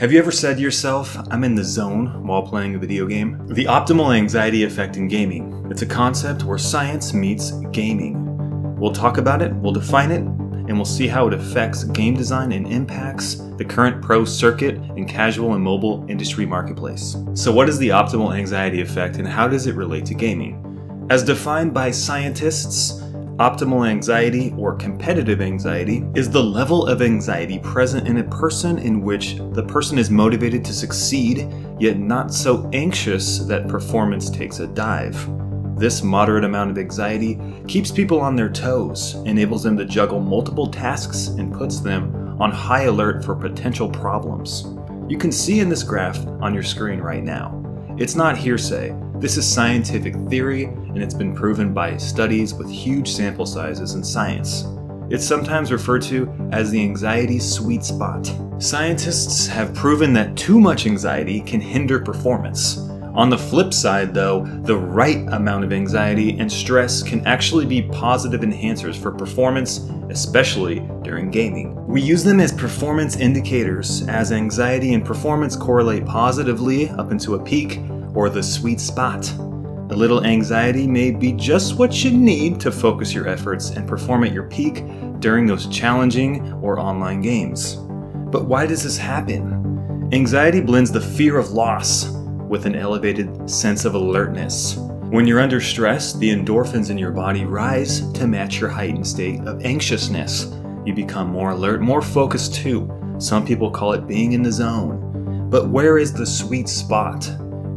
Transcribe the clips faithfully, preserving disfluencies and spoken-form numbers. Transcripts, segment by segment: Have you ever said to yourself, I'm in the zone while playing a video game? The optimal anxiety effect in gaming. It's a concept where science meets gaming. We'll talk about it, we'll define it, and we'll see how it affects game design and impacts the current pro circuit and casual and mobile industry marketplace. So what is the optimal anxiety effect and how does it relate to gaming? As defined by scientists, optimal anxiety, or competitive anxiety, is the level of anxiety present in a person in which the person is motivated to succeed, yet not so anxious that performance takes a dive. This moderate amount of anxiety keeps people on their toes, enables them to juggle multiple tasks, and puts them on high alert for potential problems. You can see in this graph on your screen right now. It's not hearsay. This is scientific theory, and it's been proven by studies with huge sample sizes in science. It's sometimes referred to as the anxiety sweet spot. Scientists have proven that too much anxiety can hinder performance. On the flip side, though, the right amount of anxiety and stress can actually be positive enhancers for performance, especially during gaming. We use them as performance indicators, as anxiety and performance correlate positively up into a peak, or the sweet spot. A little anxiety may be just what you need to focus your efforts and perform at your peak during those challenging or online games. But why does this happen? Anxiety blends the fear of loss with an elevated sense of alertness. When you're under stress, the endorphins in your body rise to match your heightened state of anxiousness. You become more alert, more focused too. Some people call it being in the zone. But where is the sweet spot?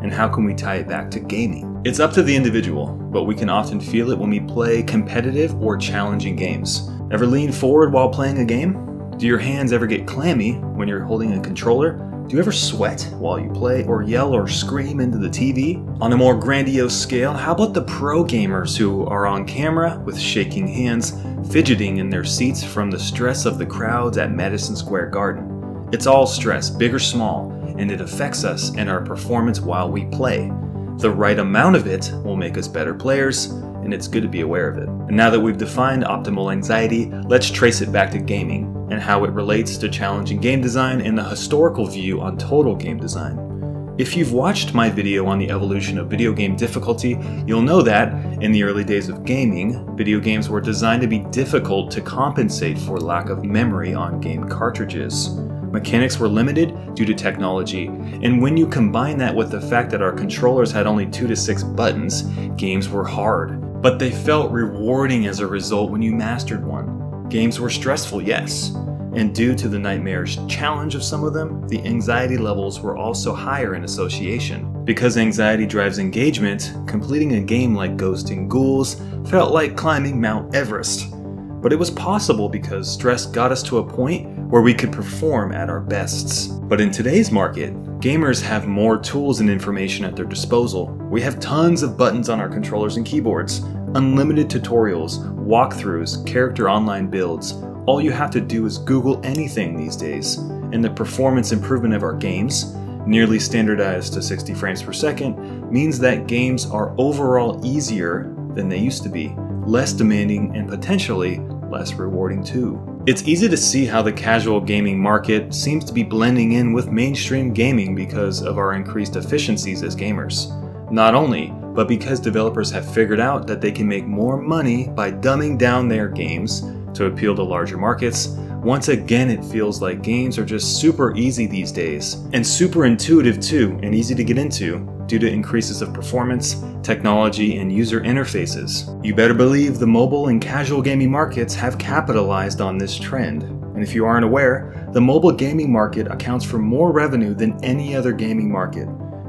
And how can we tie it back to gaming? It's up to the individual, but we can often feel it when we play competitive or challenging games. Ever lean forward while playing a game? Do your hands ever get clammy when you're holding a controller? Do you ever sweat while you play or yell or scream into the T V? On a more grandiose scale, how about the pro gamers who are on camera with shaking hands, fidgeting in their seats from the stress of the crowds at Madison Square Garden? It's all stress, big or small, and it affects us and our performance while we play. The right amount of it will make us better players, and it's good to be aware of it. And now that we've defined optimal anxiety, let's trace it back to gaming and how it relates to challenging game design and the historical view on total game design. If you've watched my video on the evolution of video game difficulty, you'll know that, in the early days of gaming, video games were designed to be difficult to compensate for lack of memory on game cartridges. Mechanics were limited due to technology, and when you combine that with the fact that our controllers had only two to six buttons, games were hard. But they felt rewarding as a result when you mastered one. Games were stressful, yes, and due to the nightmarish challenge of some of them, the anxiety levels were also higher in association. Because anxiety drives engagement, completing a game like Ghosts and Ghouls felt like climbing Mount Everest. But it was possible because stress got us to a point where we could perform at our bests. But in today's market, gamers have more tools and information at their disposal. We have tons of buttons on our controllers and keyboards, unlimited tutorials, walkthroughs, character online builds. All you have to do is Google anything these days, and the performance improvement of our games, nearly standardized to sixty frames per second, means that games are overall easier than they used to be, less demanding and potentially less rewarding too. It's easy to see how the casual gaming market seems to be blending in with mainstream gaming because of our increased efficiencies as gamers. Not only, but because developers have figured out that they can make more money by dumbing down their games to appeal to larger markets. Once again, it feels like games are just super easy these days, and super intuitive too, and easy to get into due to increases of performance, technology, and user interfaces. You better believe the mobile and casual gaming markets have capitalized on this trend. And if you aren't aware, the mobile gaming market accounts for more revenue than any other gaming market.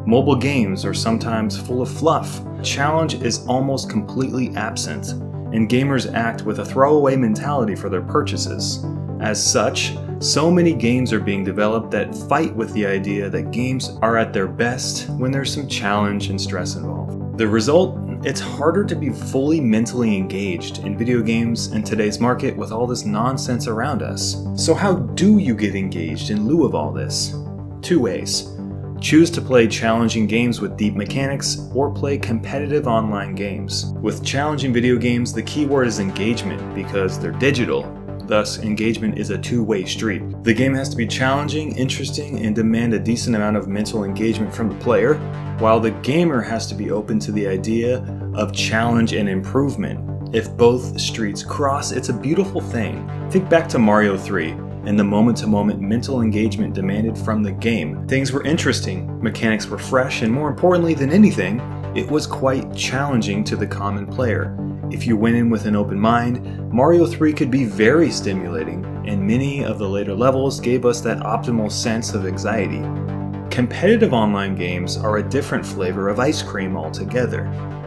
Mobile games are sometimes full of fluff. Challenge is almost completely absent, and gamers act with a throwaway mentality for their purchases. As such, so many games are being developed that fight with the idea that games are at their best when there's some challenge and stress involved. The result? It's harder to be fully mentally engaged in video games in today's market with all this nonsense around us. So how do you get engaged in lieu of all this? Two ways. Choose to play challenging games with deep mechanics, or play competitive online games. With challenging video games, the key word is engagement because they're digital. Thus, engagement is a two-way street. The game has to be challenging, interesting, and demand a decent amount of mental engagement from the player, while the gamer has to be open to the idea of challenge and improvement. If both streets cross, it's a beautiful thing. Think back to Mario three and the moment-to-moment mental engagement demanded from the game. Things were interesting, mechanics were fresh, and more importantly than anything, it was quite challenging to the common player. If you went in with an open mind, Mario three could be very stimulating, and many of the later levels gave us that optimal sense of anxiety. Competitive online games are a different flavor of ice cream altogether.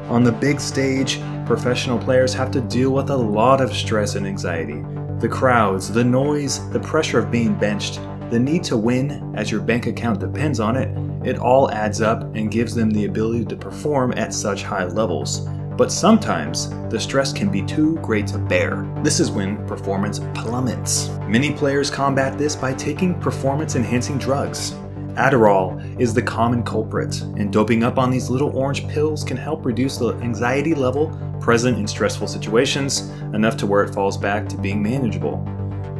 On the big stage, professional players have to deal with a lot of stress and anxiety. The crowds, the noise, the pressure of being benched, the need to win as your bank account depends on it, it all adds up and gives them the ability to perform at such high levels. But sometimes, the stress can be too great to bear. This is when performance plummets. Many players combat this by taking performance-enhancing drugs. Adderall is the common culprit, and doping up on these little orange pills can help reduce the anxiety level present in stressful situations enough to where it falls back to being manageable.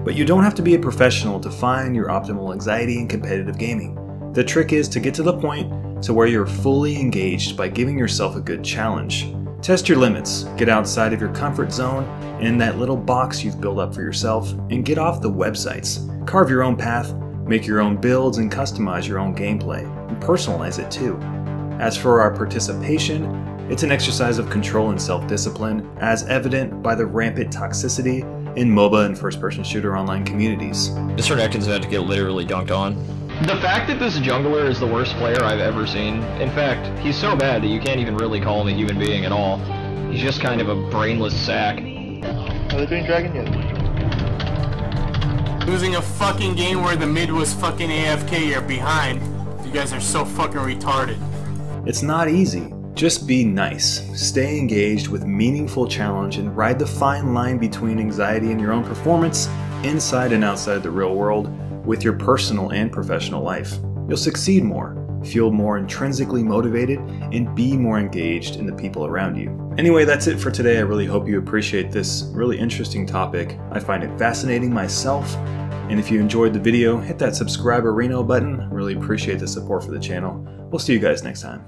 But you don't have to be a professional to find your optimal anxiety in competitive gaming. The trick is to get to the point to where you're fully engaged by giving yourself a good challenge. Test your limits, get outside of your comfort zone and that little box you've built up for yourself, and get off the websites. Carve your own path. Make your own builds and customize your own gameplay, and personalize it too. As for our participation, it's an exercise of control and self-discipline, as evident by the rampant toxicity in MOBA and first-person shooter online communities. This Renekton's about to get literally dunked on. The fact that this jungler is the worst player I've ever seen, in fact, he's so bad that you can't even really call him a human being at all. He's just kind of a brainless sack. Are they doing Dragon yet? Losing a fucking game where the mid was fucking A F K, you're behind. You guys are so fucking retarded. It's not easy. Just be nice. Stay engaged with meaningful challenge and ride the fine line between anxiety and your own performance, inside and outside the real world, with your personal and professional life. You'll succeed more, feel more intrinsically motivated, and be more engaged in the people around you. Anyway, that's it for today. I really hope you appreciate this really interesting topic. I find it fascinating myself, and if you enjoyed the video, hit that subscribe Reno button. Really appreciate the support for the channel. We'll see you guys next time.